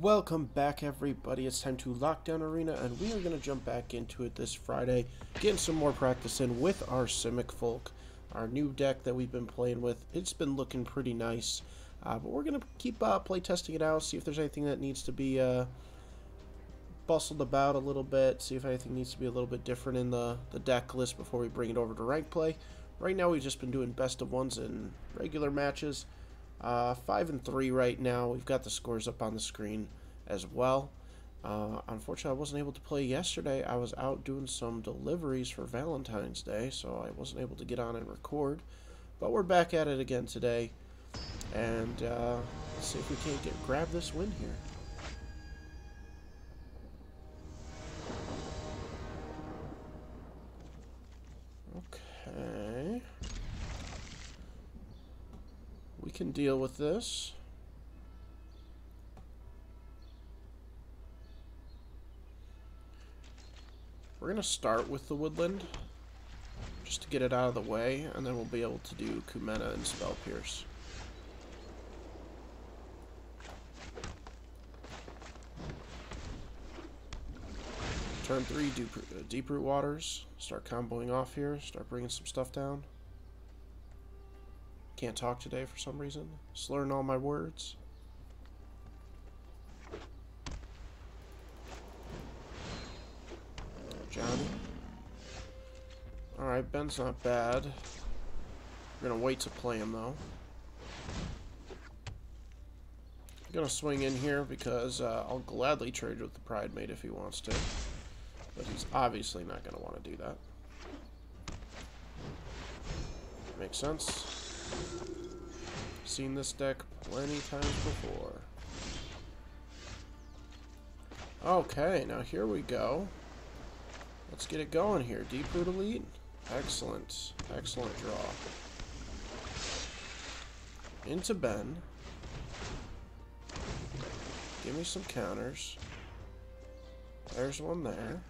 Welcome back, everybody. It's time to Lockdown Arena, and we are going to jump back into it this Friday, getting some more practice in with our Simic Folk, our new deck that we've been playing with. It's been looking pretty nice, but we're going to keep playtesting it out, see if there's anything that needs to be bustled about a little bit, see if anything needs to be a little bit different in the deck list before we bring it over to rank play. Right now, we've just been doing best of ones in regular matches. 5-3 right now. We've got the scores up on the screen as well. Unfortunately, I wasn't able to play yesterday. I was out doing some deliveries for Valentine's Day, so I wasn't able to get on and record. But we're back at it again today, and let's see if we can't grab this win here. Okay. We can deal with this. We're going to start with the Woodland, just to get it out of the way, and then we'll be able to do Kumena and Spell Pierce. Turn 3, Deeproot Waters. Start comboing off here, start bringing some stuff down. Can't talk today for some reason. Slurring all my words. Johnny. Alright, Ben's not bad. We're gonna wait to play him though. I'm gonna swing in here because I'll gladly trade with the Pride Mate if he wants to. But he's obviously not gonna want to do that. Makes sense. Seen this deck plenty times before. Okay, now here we go. Let's get it going here. Deeproot Elite. Excellent. Excellent draw. Into Ben. Give me some counters. There's one there.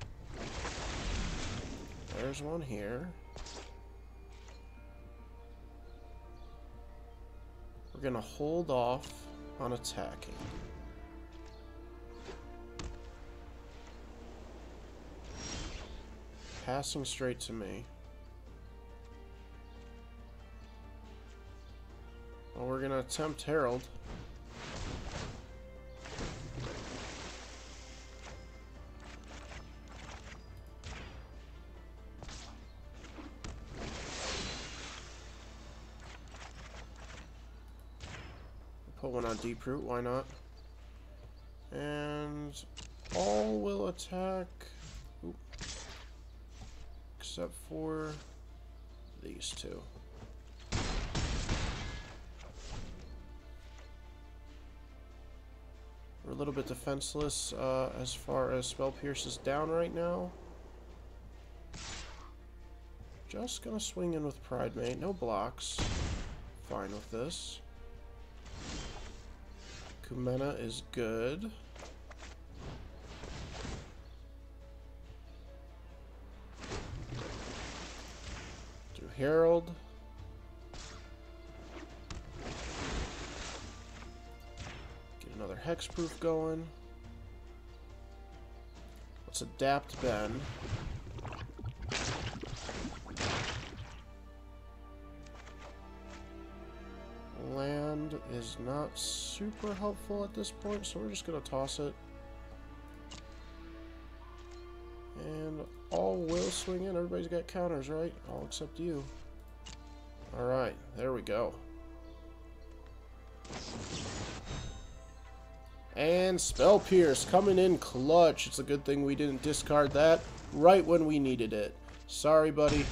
There's one here. We're gonna hold off on attacking. Passing straight to me. Well, we're gonna attempt Herald. Put one on Deeproot, why not? And all will attack. Oop. Except for these two. We're a little bit defenseless as far as Spell Pierce is down right now. Just gonna swing in with Pride Mate. No blocks. Fine with this. Kumena is good. Do Herald. Get another Hexproof going. Let's adapt Ben. Land is not super helpful at this point, so we're just going to toss it. And all will swing in. Everybody's got counters, right? All except you. Alright, there we go. And Spell Pierce coming in clutch. It's a good thing we didn't discard that right when we needed it. Sorry, buddy.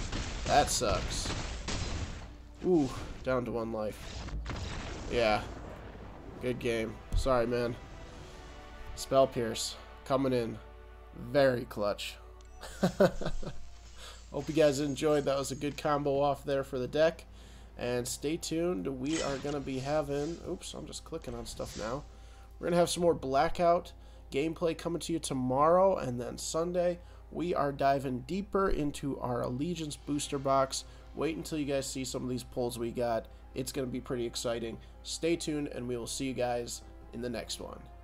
That sucks. Ooh, down to one life. Yeah, good game. Sorry, man. Spell Pierce coming in very clutch. Hope you guys enjoyed. That was a good combo off there for the deck. And stay tuned. We are going to be having... Oops, I'm just clicking on stuff now. We're going to have some more Blackout gameplay coming to you tomorrow. And then Sunday, we are diving deeper into our Allegiance booster box. Wait until you guys see some of these pulls we got. It's going to be pretty exciting. Stay tuned, and we will see you guys in the next one.